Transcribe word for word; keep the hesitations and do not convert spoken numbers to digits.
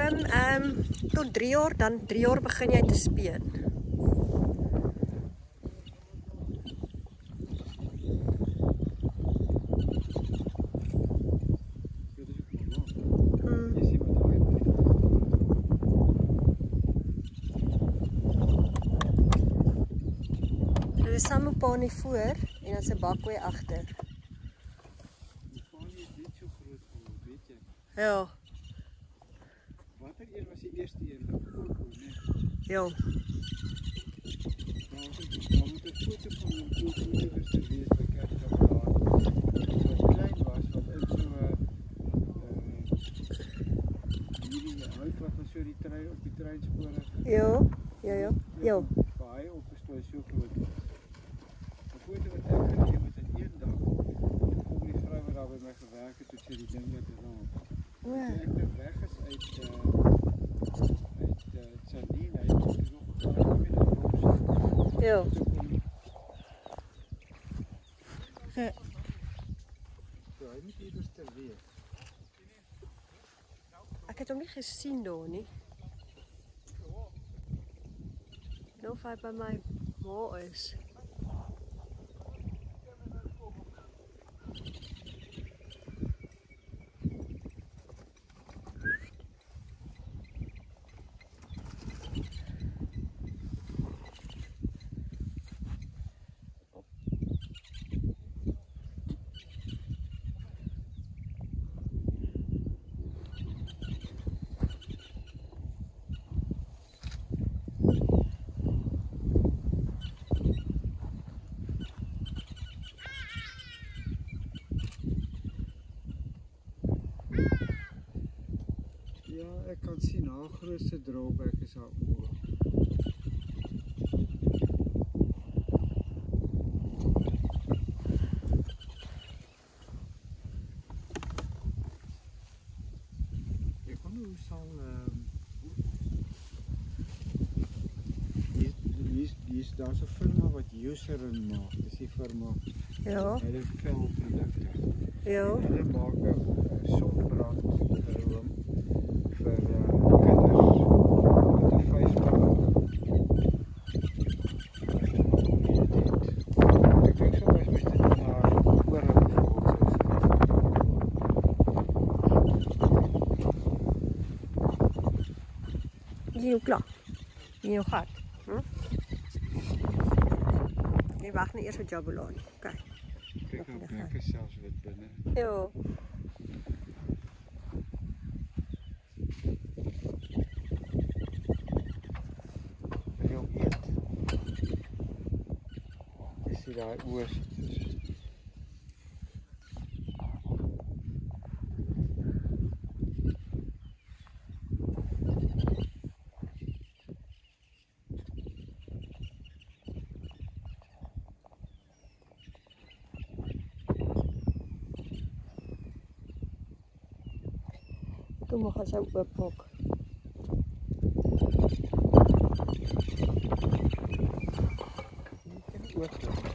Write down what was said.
oom um, tot drie jaar, dan drie jaar begin jy te speen. Dit is samen pony voor en dan sy bak weer achter. Die pony is niet zo groot geworden, weet je? Ja. Wat er hier was die eerste een, dat was ook goed, nee? Ja. Dan moet het voeten van een koelvoeten dus te wees bij Kerstjapdaar. Dat het wat klein was, want ook zo'n uh, uh, huid wat dan zo die trein op die treinsporen. Ja, ja, ja. Ja. Baai opgestoot zo groot was. Wat ik gedaan heb met een één dag, toen kom die vrouw waar bij mij gewerkt heeft, toen zei die ding net eraan. Toen ik ben weg is uit Sardine, hij heeft nog een paar keer naar boven zitten. Hij moet hier dus ter weer. Ik heb hem niet gezien, Donnie. Nou, of hij bij mij mooi is. Ja, ik kan zien haar grootste drawback is haar oor. Je kan nu zo'n... Die is daar zo'n firma wat Userin maakt, dat is die firma. Ja. Hij heeft veel producten. Ja. Hij maakt zonbrand, room. Voor kinders met een vijfbaan. Ik denk zo best met dit haar oorhang bijvoorbeeld zo staan. Nieuw klap, nieuw gat. Nee, wacht niet eerst met jou beloon. Kijk. Kijk, hoe bek is zelfs wit binnen. Jo. Daar oor zit dus. Toen mag ze ook oppok. Niet in de oortje.